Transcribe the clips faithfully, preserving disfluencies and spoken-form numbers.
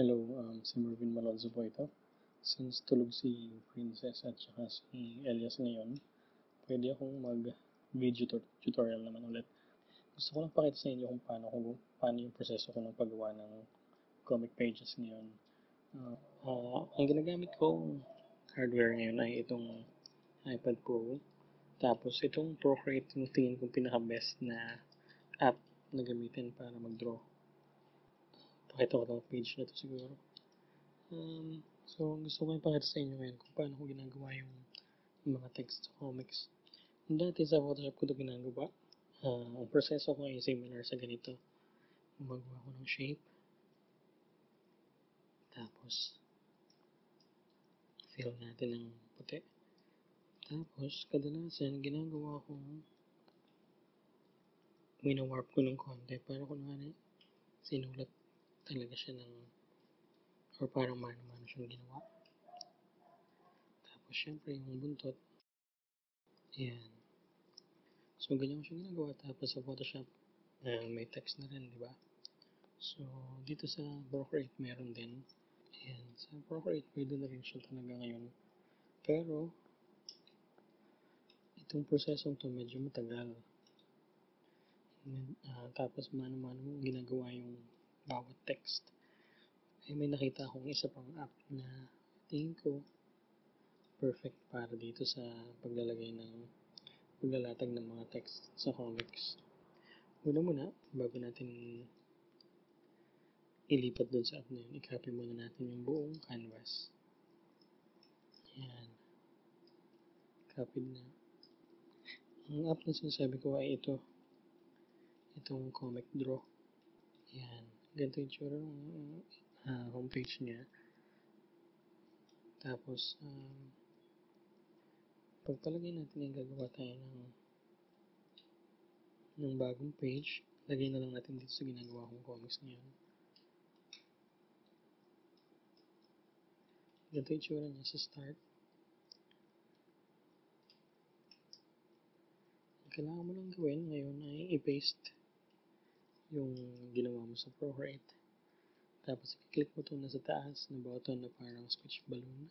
Hello, um, si Marvin Malonzo po ito. Since tulog si Princess at saka si Elias ngayon, pwede akong mag-video tutorial naman ulit. Gusto ko lang pakita sa inyo kung paano, kung, paano yung proseso ko ng paggawa ng comic pages ngayon. Uh, uh, ang ginagamit kong hardware ngayon ay itong iPad Pro. Tapos itong Procreate yung tingin kong pinaka-best na app na gamitin para mag-draw. Pakita ko itong page na ito siguro. Um, so, gusto ko yung pakita sa inyo ngayon kung paano ko ginagawa yung mga text comics. Dati sa Photoshop ko ito ginagawa. Uh, ang proseso ko ay similar sa ganito. Magawa ko ng shape. Tapos, fill natin ng puti. Tapos, kadalasan, ginagawa ko, winawarp ko ng konti para kunwari sinulat talaga siya ng or parang mano-mano siyang ginawa. Tapos syempre yung buntot. Ayan. So ganyan ko siya ginagawa. Tapos sa Photoshop uh, may text na rin, di ba? So dito sa Procreate meron din. Ayan. Sa Procreate pwede na rin siya talaga ngayon. Pero itong prosesong to medyo matagal. And, uh, tapos mano-mano ginagawa yung bawat text. Ay may nakita akong isa pang app na tingin ko perfect para dito sa paglalagay ng paglalatag ng mga text sa comics. Una muna, bago natin ilipat doon sa app na yun, i-copy muna natin yung buong canvas. Ayan. Copy na. Ang app na sinasabi ko ay ito. Itong comic draw. Ayan. Ganito yung tsura ng uh, homepage niya. Tapos, um, pagpalagay natin yung gagawa tayo ng, ng bagong page, lagay na lang natin dito sa ginagawa kong comics ngayon. Ganito yung tsura niya sa start. Ang kailangan mo lang gawin ngayon ay i-paste yung ginawa mo sa Procreate. Tapos, i-click mo ito na sa taas na button na parang squishy balloon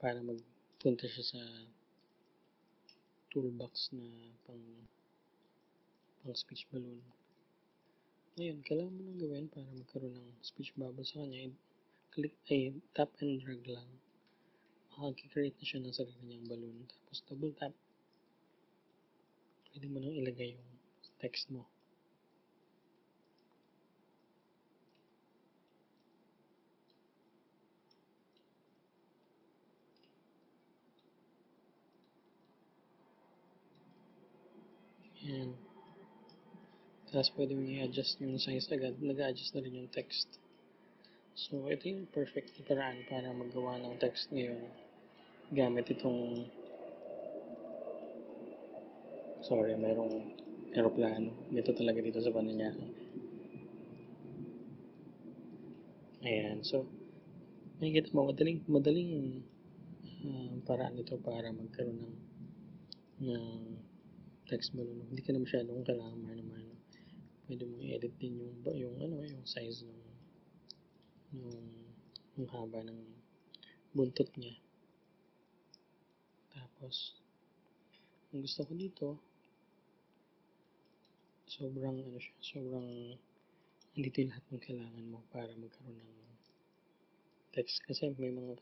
para magpunta siya sa toolbox na pang pang squishy balloon. Ngayon, kailangan mo nang gawin para magkaroon ng squishy bubble sa kanya. Click, ay, tap and drag lang. Makakikreate na siya ng sarili niyang balloon. Tapos, double tap. Pwede mo nang ilagay yung text mo. Ayan. Tapos pwede mo i-adjust yung size agad. Nag-adjust na rin yung text. So, ito yung perfect na paraan para maggawa ng text ngayon. Gamit itong... Sorry, mayroong aeroplano. Dito talaga dito sa Pananyaki. Ayan. So, nakikita mo, madaling, madaling uh, paraan ito para magkaroon ng... ng text balloon. Hindi ka na masyadong kailangan mano-mano. Pwede mong i-edit din yung, yung, ano, yung size ng yung, yung haba ng buntot niya. Tapos, ang gusto ko dito, sobrang, ano siya, sobrang andito yung lahat ng kailangan mo para magkaroon ng text. Kasi may mga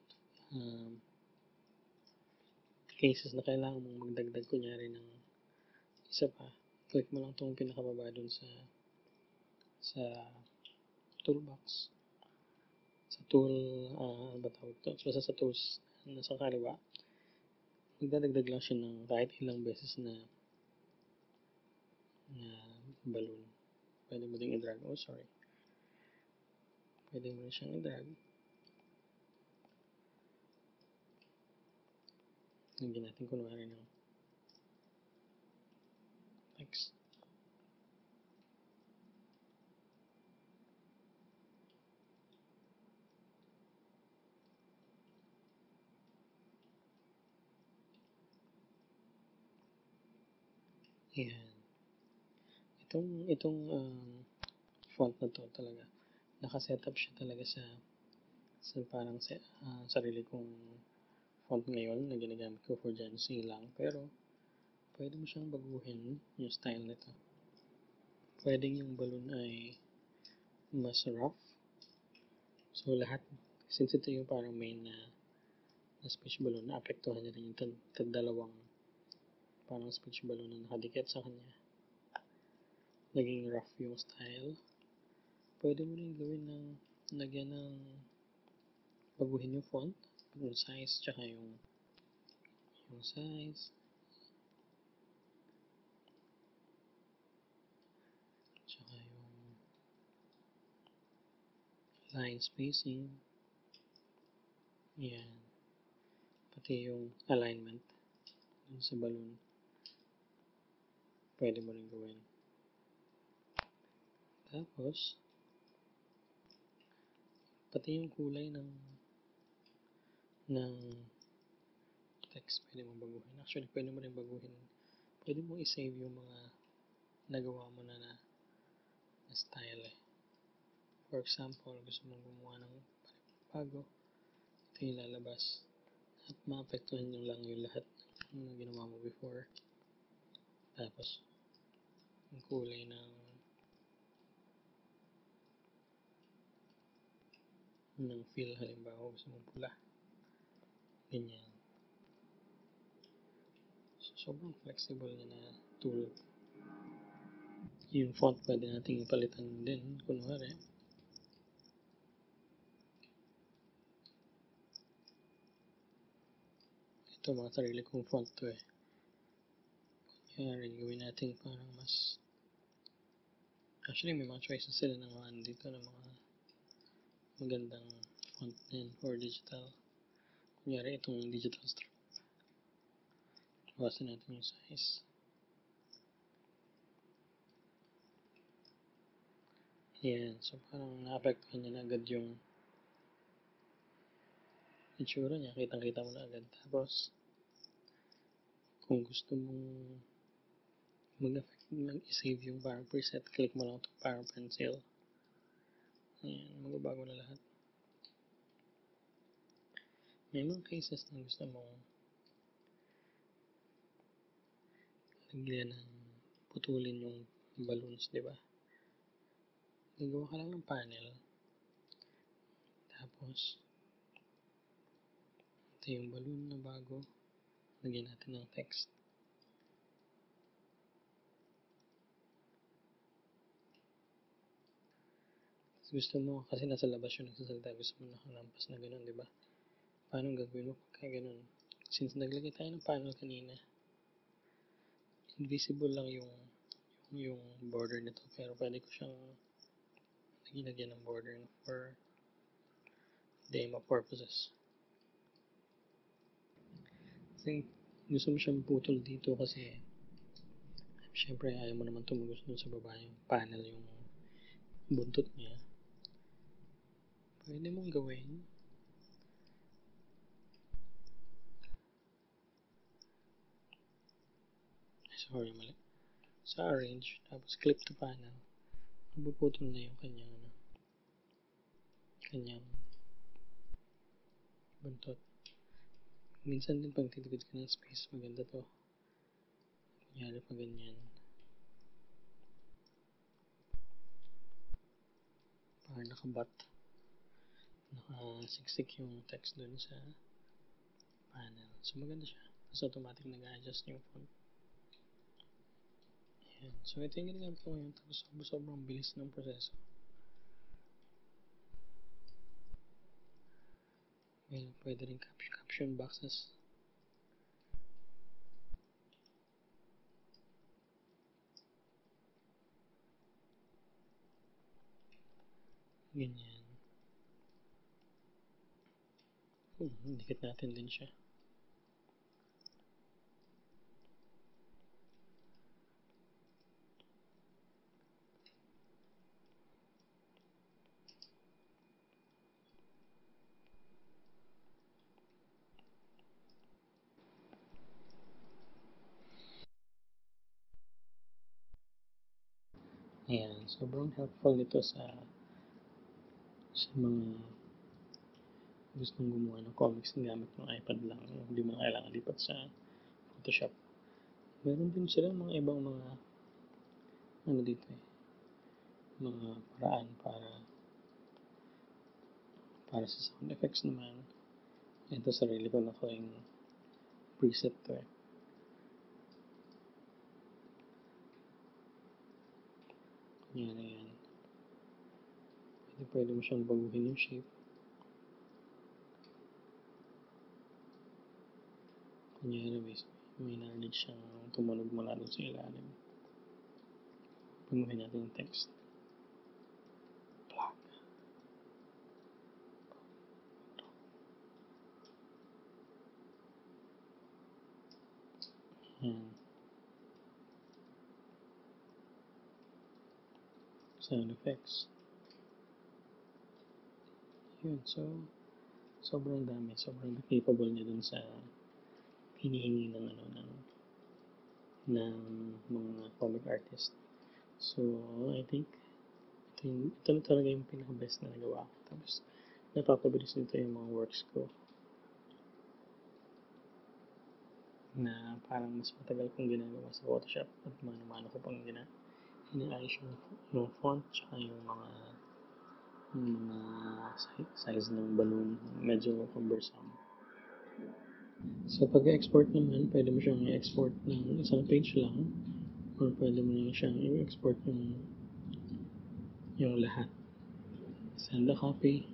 uh, cases na kailangan mong magdagdag kunyari ng isa pa, click mo lang itong pinakababa dun sa sa toolbox sa tool uh, ano ba tawag ito? So, sa tools nasa kaliwa magdadagdag lang siya ng kahit ilang beses na na balloon. Pwede mo ding i-drag. Oh sorry, pwede mo rin siyang i-drag. Hindi natin kunwari ng Thanks. Ayan. Itong, itong um, font na to talaga. nakasetup siya talaga sa sa parang sa, uh, sarili kong font ngayon na ginagamit ko for John C lang, pero pwede mo siyang baguhin yung style nito. Pwedeng yung balloon ay mas rough, so lahat, since ito yung parang main na na speech balloon, naapektuhan niya rin yung dalawang parang speech balloon na nakadikit sa kanya. Naging rough yung style. Pwede mo rin gawin ng lagyan ng baguhin yung font, yung size, tsaka yung yung size. Tsaka yung line spacing. Yan. Pati yung alignment dun sa balloon. Pwede mo rin gawin. Tapos, pati yung kulay ng ng text pwede mo baguhin. Actually, pwede mo rin baguhin. Pwede mo i-save yung mga nagawa mo na na, na style eh. For example, gusto mong gumawa ng bago, ito yung lalabas. At maapektuhan nyo lang yung lahat ng ginawa mo before. Tapos, yung kulay ng ng fill, halimbawa gusto mong pula, ganyan. So, sobrang flexible na na tool. Yung font pwede natin ipalitan din kunwari, ito mga sarili kong font to eh, kunwari gawin natin parang mas, actually may mga choices sila na mga dito na mga magandang font din for digital. Kunyari itong digital strip. Bawasan natin yung size. Ayan. So parang na-apektuhan niya na agad yung itsura niya. Kitang-kita mo na agad. Tapos kung gusto mong mag-save yung parang preset, click mo lang itong parang pencil. Ayan, magbabago na lahat. May mga cases na gusto mong lagyan ng putulin yung balloons, di ba? Nagawa ka lang ng panel. Tapos, ito yung balloon na bago. Lagyan natin ng text. Gusto mo, kasi nasa labas yung nagsasalita, gusto mo nakalampas na gano'n, diba? Paano gagawin mo pagka gano'n? Since naglagay tayo ng panel kanina, invisible lang yung yung, yung border nito, pero pwede ko siyang nagilagyan ng border for demo purposes. Kasi gusto mo siyang putol dito kasi syempre ayaw mo naman tumugos dun sa baba yung panel, yung buntot niya. Pwede mong gawin sorry mali sa arrange, tapos clip to panel, mabuputol na yung kanyang ano, kanyang buntot. Minsan din pag titigid ka ng space, maganda to, kunyari pa ganyan, parang nakabat, nakasiksik yung text dun sa panel. So maganda siya. Tapos automatic nag-adjust yung font. Ayan. So ito yung ginagamit ko ngayon. Tapos sobrang bilis ng proseso. Well, pwede rin caption, caption boxes. Ganyan. Hmm, dikit natin din siya. Ayan, sobrang helpful nito sa sa mga gustong gumawa ng comics gamit ng iPad lang, hindi mo kailangan lipat sa Photoshop. Meron din sila mga ibang mga ano dito eh, mga paraan para para sa sound effects naman. Ito sarili ko na ko yung preset to eh. Yan na yan. Pwede, pwede mo siyang baguhin yung shape. Kunyari, may narinig siyang tumunog mula doon sa ilalim. Baguhin natin yung text. Black. Yan. Sound effects. Yun, so sobrang dami, sobrang capable niya dun sa hinihingi ng ano ng ng mga comic artist. So I think ito, yung, ito talaga yung pinaka-best na nagawa ko. Tapos napapabilis nito yung mga works ko na parang mas matagal kong ginagawa sa Photoshop at mano-mano ko pang ginagawa. Inaayos yung, yung font tsaka yung mga yung mga size ng balloon, medyo cumbersome. So pag export naman, pwede mo siyang i-export ng isang page lang or pwede mo na siyang i-export yung yung lahat. Send a copy.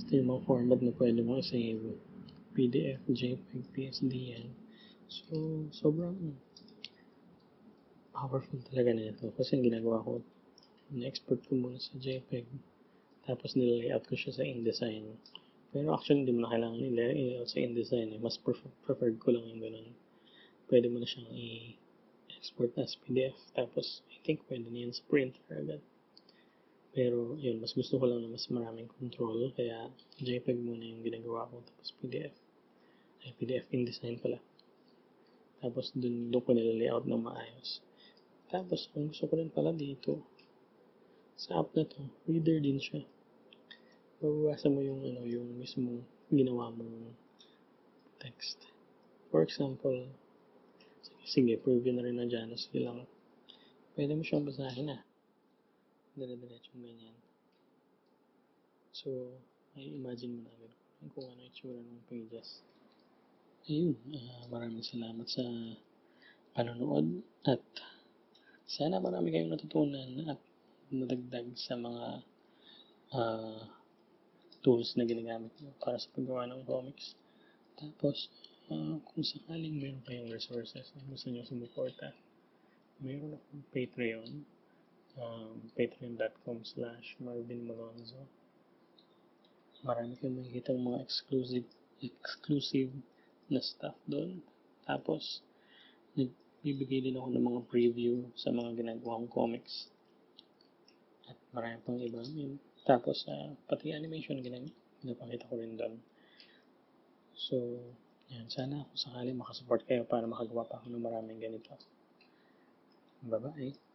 Ito yung mga format na pwede mo i-save. P D F, JPEG, P S D yan. So sobrang powerful talaga na ito. Kasi ang ginagawa ko, na-export ko muna sa JPEG, tapos nila-layout ko siya sa InDesign. Pero actually, hindi mo na kailangan nila-layout sa InDesign. Eh. Mas prefer preferred ko lang yung ganun. Pwede mo na siyang i-export as P D F. Tapos, I think pwede na yan sa printer agad. Pero, yun, mas gusto ko lang na mas maraming control. Kaya, JPEG muna yung ginagawa ko. Tapos, P D F. Ay, P D F InDesign pala. Tapos, dun, dun ko nila-layout na maayos. Tapos, kung gusto ko rin pala dito, sa app na to, reader din siya. Bababasa mo yung, ano, yung mismo ginawa mong text. For example, sige, sige preview na rin na dyan. Sige lang, pwede mo siyang basahin na. Dire-diretsyong ganyan. So, ay imagine mo na agad kung ano itsura ng pages. Ayun, uh, maraming salamat sa panonood at sana marami kayong natutunan at nadagdag sa mga uh, tools na ginagamit nyo para sa paggawa ng comics. Tapos, uh, kung sakaling meron kayong resources na gusto nyo sumuporta, meron akong Patreon, um, patreon.com slash Marvin Malonzo. Marami kayong makikita ng mga exclusive, exclusive na stuff doon. Tapos, bibigay din ako ng mga preview sa mga ginagawa kong comics. At marami pang iba. Tapos, uh, pati animation, ginagawa, napakita ko rin doon. So, yan. Sana kung sakali makasupport kayo para makagawa pa ako ng maraming ganito. Bye-bye!